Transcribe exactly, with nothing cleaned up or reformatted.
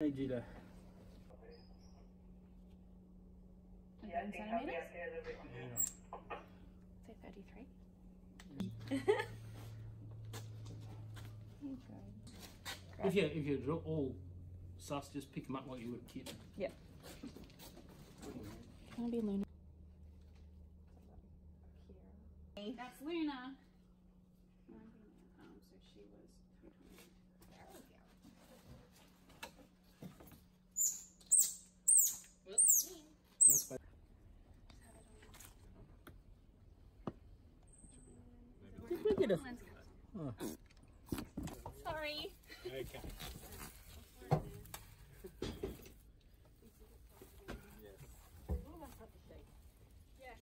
Nigeria. Yeah, I think I'll be up there a little bit. Yeah. Say thirty-three. Yeah. If you if you draw all sus, just pick them up like you would a kid. Yeah. Can I be Luna? That's Luna. Um, so she was three twenty. There we go. Whoops. That's fine. Did we get a? Sorry. Okay.